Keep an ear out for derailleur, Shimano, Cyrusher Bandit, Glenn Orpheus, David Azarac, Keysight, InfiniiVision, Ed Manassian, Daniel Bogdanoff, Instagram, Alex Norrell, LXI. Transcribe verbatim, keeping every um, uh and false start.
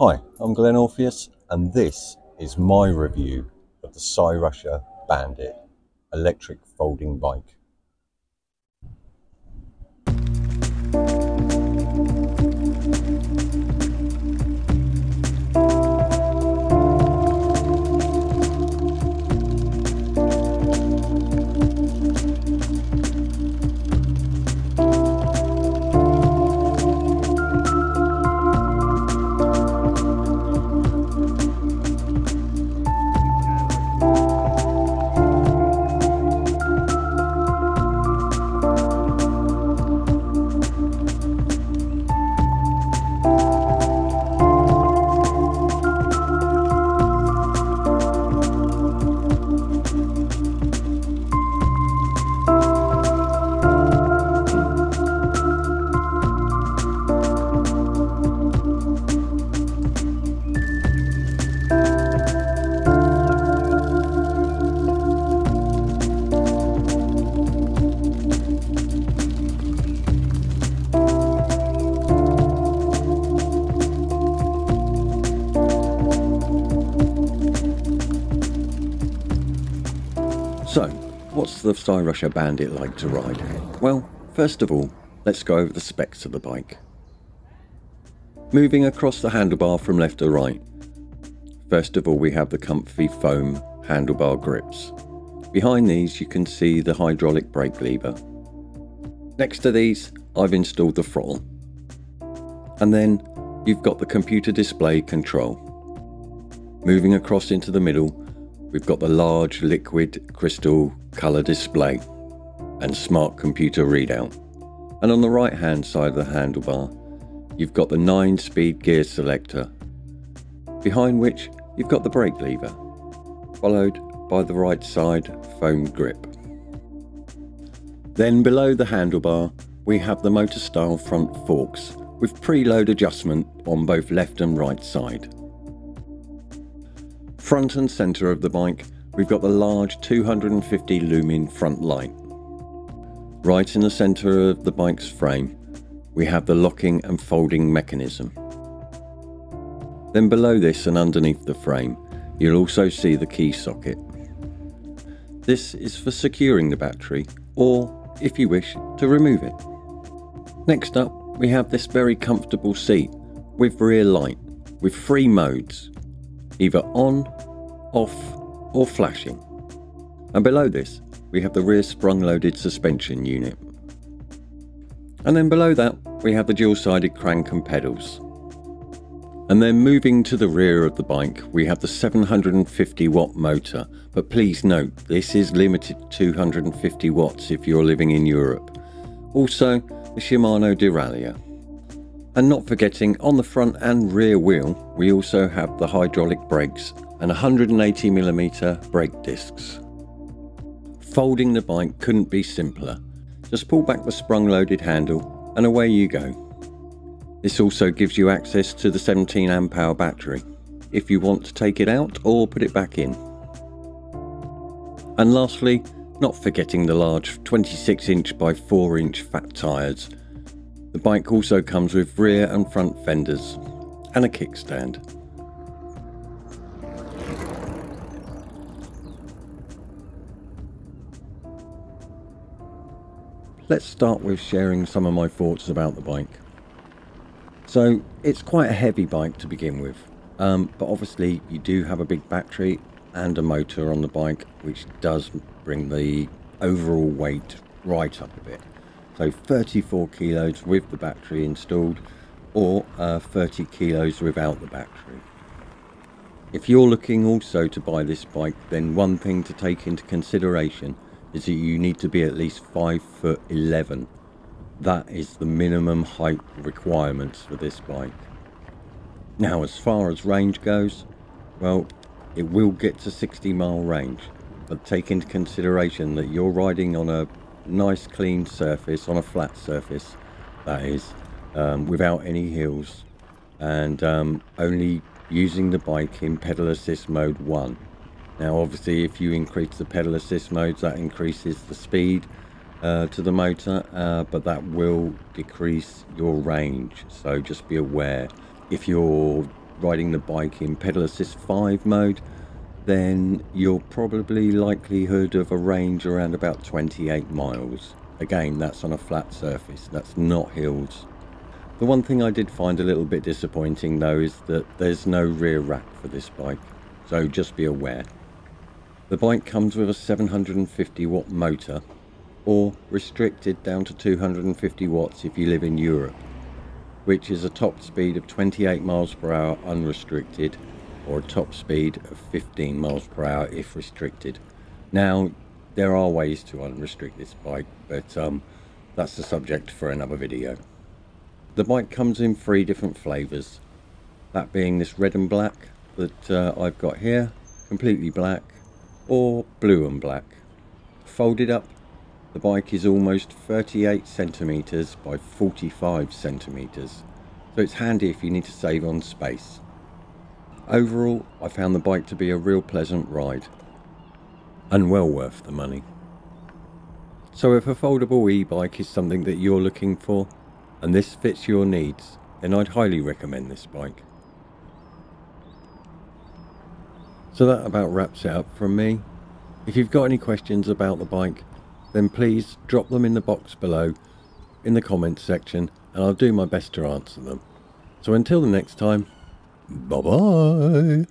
Hi, I'm Glenn Orpheus and this is my review of the Cyrusher Bandit electric folding bike. So, what's the Cyrusher Bandit like to ride? Well, first of all, let's go over the specs of the bike. Moving across the handlebar from left to right. First of all, we have the comfy foam handlebar grips. Behind these, you can see the hydraulic brake lever. Next to these, I've installed the throttle. And then, you've got the computer display control. Moving across into the middle, we've got the large liquid crystal color display and smart computer readout. And on the right hand side of the handlebar, you've got the nine speed gear selector, behind which you've got the brake lever, followed by the right side foam grip. Then below the handlebar, we have the motor style front forks with preload adjustment on both left and right side. Front and centre of the bike, we've got the large two hundred fifty lumen front light. Right in the centre of the bike's frame, we have the locking and folding mechanism. Then below this and underneath the frame, you'll also see the key socket. This is for securing the battery, or if you wish, to remove it. Next up, we have this very comfortable seat with rear light, with three modes, either on, off, or flashing. And below this, we have the rear sprung-loaded suspension unit. And then below that, we have the dual-sided crank and pedals. And then moving to the rear of the bike, we have the seven hundred fifty watt motor. But please note, this is limited to two hundred fifty watts if you're living in Europe. Also, the Shimano derailleur. And not forgetting, on the front and rear wheel, we also have the hydraulic brakes and one hundred eighty millimeter brake discs. Folding the bike couldn't be simpler. Just pull back the sprung-loaded handle and away you go. This also gives you access to the seventeen amp hour battery, if you want to take it out or put it back in. And lastly, not forgetting the large twenty-six inch by four inch fat tyres. The bike also comes with rear and front fenders, and a kickstand. Let's start with sharing some of my thoughts about the bike. So, it's quite a heavy bike to begin with, um, but obviously you do have a big battery and a motor on the bike, which does bring the overall weight right up a bit. So thirty-four kilos with the battery installed, or uh, thirty kilos without the battery. If you're looking also to buy this bike, then one thing to take into consideration is that you need to be at least five foot eleven. That is the minimum height requirements for this bike. Now, as far as range goes, well, it will get to sixty mile range, but take into consideration that you're riding on a nice clean surface, on a flat surface that is, um, without any hills, and um, only using the bike in pedal assist mode one. Now obviously if you increase the pedal assist modes, that increases the speed uh, to the motor, uh, but that will decrease your range, so just be aware. If you're riding the bike in pedal assist five mode, then you're probably likelihood of a range around about twenty-eight miles. Again, that's on a flat surface, that's not hills. The one thing I did find a little bit disappointing though is that there's no rear rack for this bike, so just be aware. The bike comes with a seven hundred fifty watt motor, or restricted down to two hundred fifty watts if you live in Europe, which is a top speed of twenty-eight miles per hour unrestricted, or a top speed of fifteen miles per hour if restricted. Now, there are ways to unrestrict this bike, but um, that's the subject for another video. The bike comes in three different flavours, that being this red and black that uh, I've got here, completely black, or blue and black. Folded up, the bike is almost thirty-eight centimetres by forty-five centimetres, so it's handy if you need to save on space. Overall, I found the bike to be a real pleasant ride, and well worth the money. So if a foldable e-bike is something that you're looking for, and this fits your needs, then I'd highly recommend this bike. So that about wraps it up from me. If you've got any questions about the bike, then please drop them in the box below in the comments section, and I'll do my best to answer them. So until the next time, bye bye.